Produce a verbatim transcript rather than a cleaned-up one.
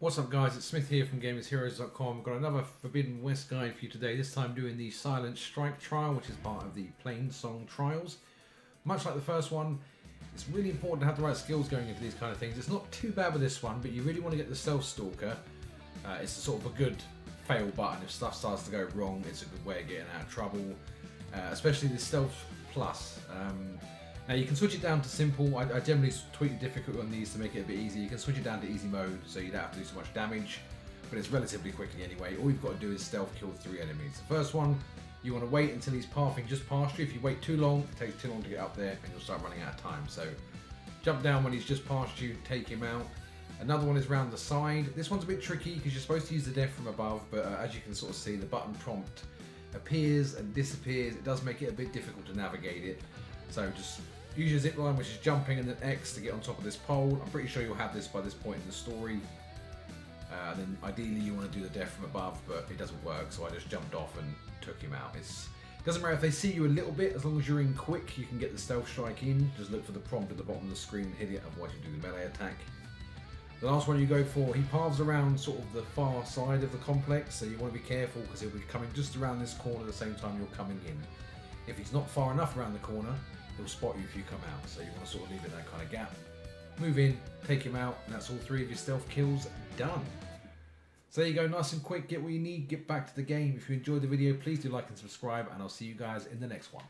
What's up guys, it's Smith here from Gamers Heroes dot com. Got another Forbidden West guide for you today, this time doing the Silent Strike trial, which is part of the Plainsong Trials. Much like the first one, it's really important to have the right skills going into these kind of things. It's not too bad with this one, but you really want to get the Self-Stalker. Uh, it's sort of a good fail button. If stuff starts to go wrong, it's a good way of getting out of trouble, uh, especially the Stealth Plus. Um, Now you can switch it down to simple. I, I generally tweak the difficulty on these to make it a bit easy. You can switch it down to easy mode so you don't have to do so much damage, but it's relatively quickly anyway. All you've got to do is stealth kill three enemies. The first one, you want to wait until he's pathing just past you. If you wait too long, it takes too long to get up there and you'll start running out of time. So jump down when he's just past you, take him out. Another one is round the side. This one's a bit tricky because you're supposed to use the death from above, but uh, as you can sort of see, the button prompt appears and disappears. It does make it a bit difficult to navigate it. So just use your zip line, which is jumping, and then X to get on top of this pole. I'm pretty sure you'll have this by this point in the story. Uh, then ideally you want to do the death from above, but it doesn't work, so I just jumped off and took him out. It's, it doesn't matter if they see you a little bit, as long as you're in quick, you can get the stealth strike in. Just look for the prompt at the bottom of the screen and hit it, otherwise you do the melee attack. The last one you go for, he paths around sort of the far side of the complex, so you want to be careful because he'll be coming just around this corner at the same time you're coming in. If he's not far enough around the corner, he'll spot you if you come out, so you want to sort of leave in that kind of gap. Move in, take him out, and that's all three of your stealth kills done. So there you go, nice and quick, get what you need, get back to the game. If you enjoyed the video, please do like and subscribe, and I'll see you guys in the next one.